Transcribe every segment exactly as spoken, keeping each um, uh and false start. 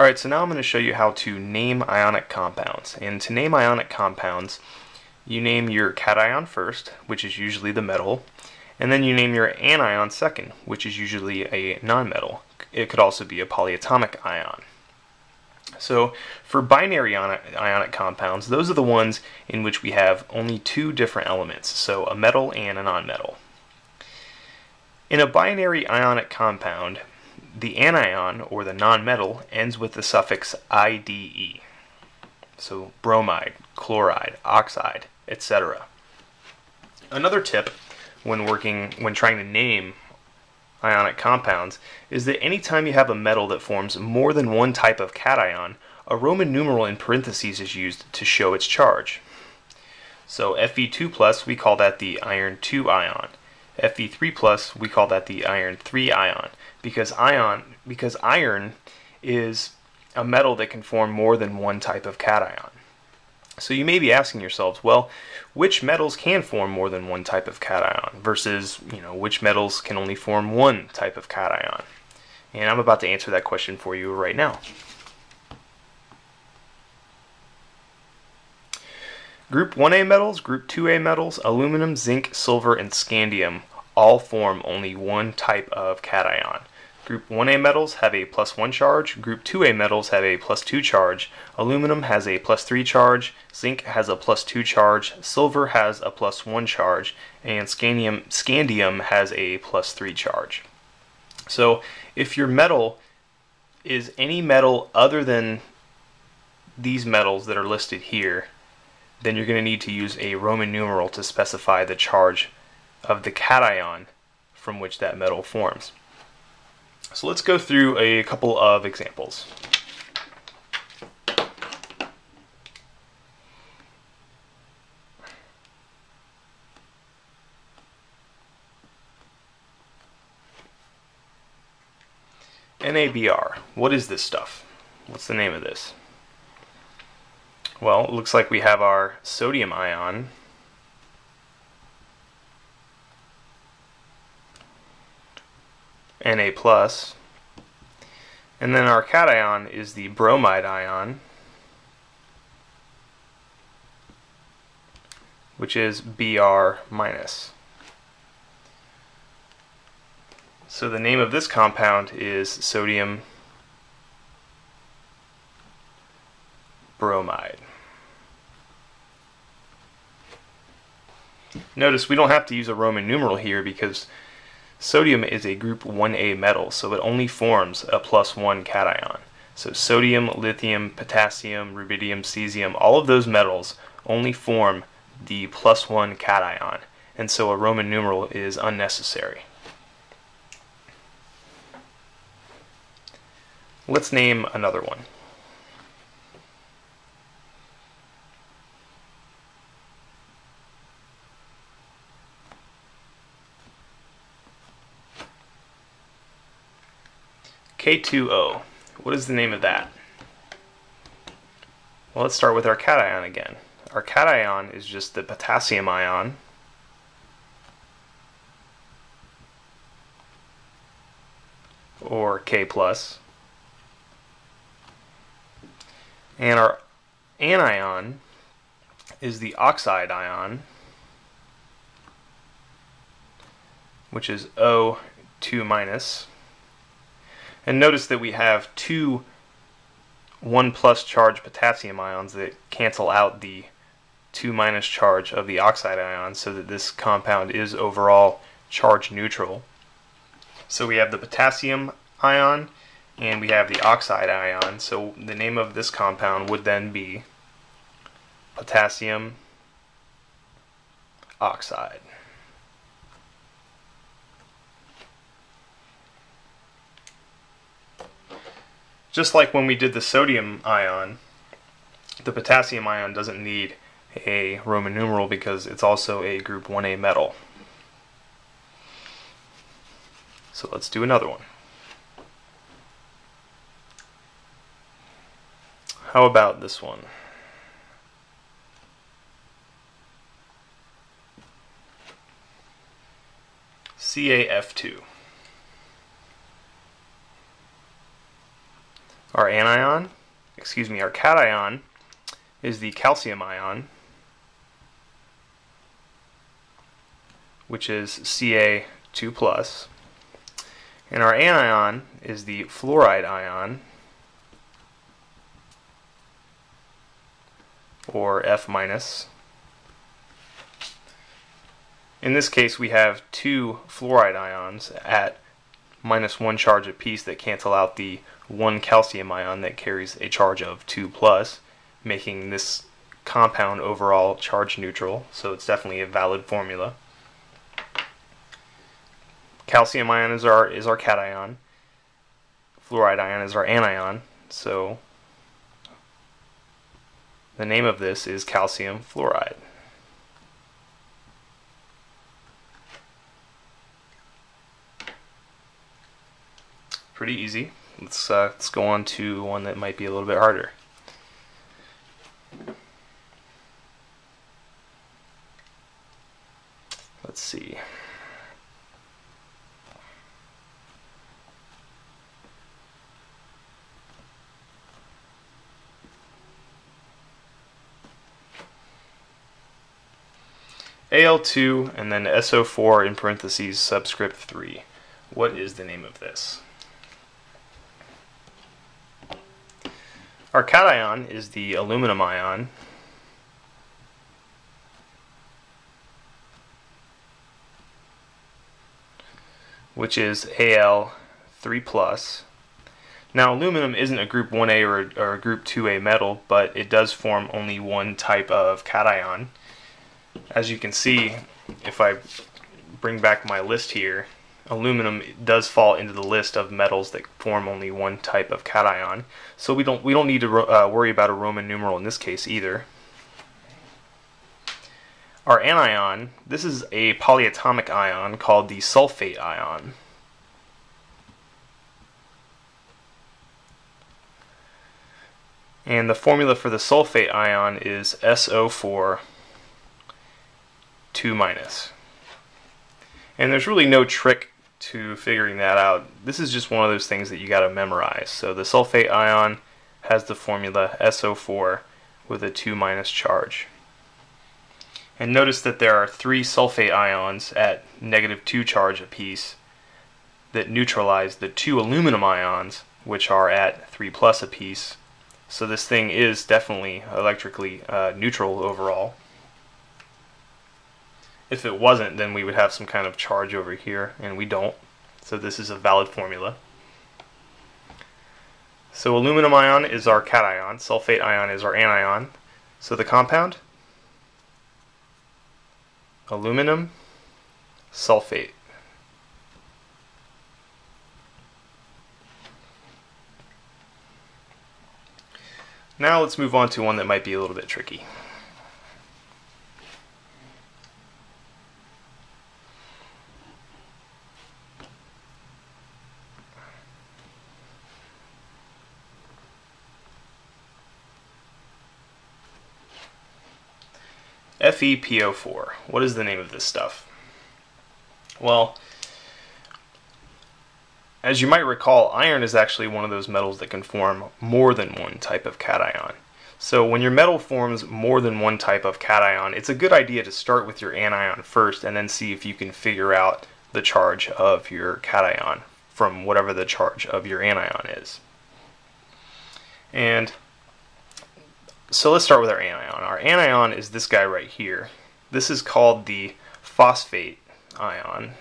Alright, so now I'm going to show you how to name ionic compounds. And to name ionic compounds, you name your cation first, which is usually the metal, and then you name your anion second, which is usually a nonmetal. It could also be a polyatomic ion. So for binary ionic compounds, those are the ones in which we have only two different elements, so a metal and a nonmetal. In a binary ionic compound, the anion, or the nonmetal, ends with the suffix I D E. So bromide, chloride, oxide, et cetera. Another tip when working, when trying to name ionic compounds, is that anytime you have a metal that forms more than one type of cation, a Roman numeral in parentheses is used to show its charge. So F E two plus, we call that the iron two ion. F E three plus, we call that the iron three ion, because ion because iron is a metal that can form more than one type of cation. So you may be asking yourselves, well, which metals can form more than one type of cation versus, you know, which metals can only form one type of cation? And I'm about to answer that question for you right now. Group one A metals, group two A metals, aluminum, zinc, silver, and scandium all form only one type of cation. Group one A metals have a plus one charge, group two A metals have a plus two charge, aluminum has a plus three charge, zinc has a plus two charge, silver has a plus one charge, and scandium, scandium has a plus three charge. So if your metal is any metal other than these metals that are listed here, then you're going to need to use a Roman numeral to specify the charge of the cation from which that metal forms. So let's go through a couple of examples. N A B R. What is this stuff? What's the name of this? Well, it looks like we have our sodium ion, Na+, plus, and then our cation is the bromide ion, which is B R minus. So the name of this compound is sodium bromide. Notice we don't have to use a Roman numeral here because sodium is a group one A metal, so it only forms a plus one cation. So sodium, lithium, potassium, rubidium, cesium, all of those metals only form the plus one cation, and so a Roman numeral is unnecessary. Let's name another one. K two O. What is the name of that? Well, let's start with our cation again. Our cation is just the potassium ion, or K plus. And our anion is the oxide ion, which is O two minus. And notice that we have two one plus charged potassium ions that cancel out the two minus charge of the oxide ion, so that this compound is overall charge neutral. So we have the potassium ion and we have the oxide ion, so the name of this compound would then be potassium oxide. Just like when we did the sodium ion, the potassium ion doesn't need a Roman numeral because it's also a group one A metal. So let's do another one. How about this one? C A F two. Our anion, excuse me, our cation is the calcium ion, which is C A two plus, and our anion is the fluoride ion, or F minus. In this case, we have two fluoride ions at minus one charge apiece that cancel out the one calcium ion that carries a charge of two plus, making this compound overall charge neutral, so it's definitely a valid formula. Calcium ion is our is our cation. Fluoride ion is our anion, so the name of this is calcium fluoride. Pretty easy. Let's uh, let's go on to one that might be a little bit harder. Let's see. A L two and then S O four in parentheses subscript three. What is the name of this? Our cation is the aluminum ion, which is A L three plus. Now, aluminum isn't a group one A or a, or a group two A metal, but it does form only one type of cation. As you can see, if I bring back my list here, aluminum does fall into the list of metals that form only one type of cation, so we don't we don't need to uh, worry about a Roman numeral in this case either. Our anion, this is a polyatomic ion called the sulfate ion. And the formula for the sulfate ion is S O four two minus. And there's really no trick to figuring that out. This is just one of those things that you gotta memorize. So the sulfate ion has the formula S O four with a two minus charge. And notice that there are three sulfate ions at negative two charge apiece that neutralize the two aluminum ions, which are at three plus apiece. So this thing is definitely electrically uh, neutral overall. If it wasn't, then we would have some kind of charge over here, and we don't. So this is a valid formula. So aluminum ion is our cation, sulfate ion is our anion. So the compound? Aluminum sulfate. Now let's move on to one that might be a little bit tricky. F E P O four. What is the name of this stuff? Well, as you might recall, iron is actually one of those metals that can form more than one type of cation. So when your metal forms more than one type of cation, it's a good idea to start with your anion first and then see if you can figure out the charge of your cation from whatever the charge of your anion is. And so let's start with our anion. Our anion is this guy right here. This is called the phosphate ion.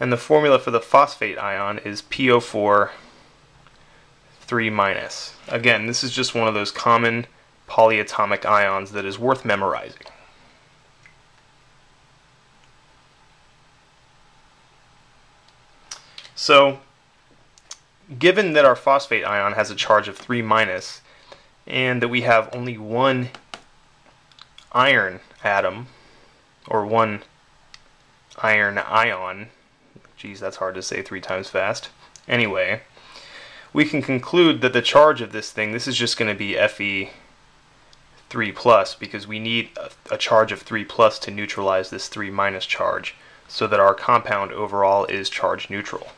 And the formula for the phosphate ion is P O four three minus. Again, this is just one of those common polyatomic ions that is worth memorizing. So, given that our phosphate ion has a charge of three minus and that we have only one iron atom, or one iron ion, geez, that's hard to say three times fast. Anyway, we can conclude that the charge of this thing, this is just going to be F E three plus, because we need a, a charge of three plus to neutralize this three minus charge. so that our compound overall is charge neutral.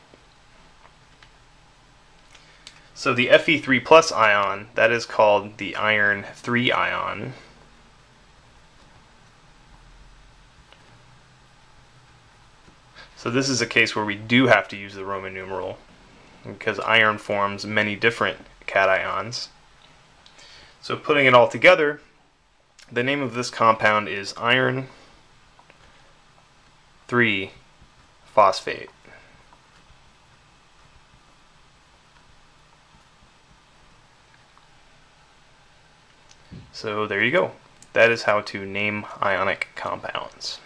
So the F E three plus ion, that is called the iron three ion. So this is a case where we do have to use the Roman numeral because iron forms many different cations. So putting it all together, the name of this compound is iron three phosphate. So there you go. That is how to name ionic compounds.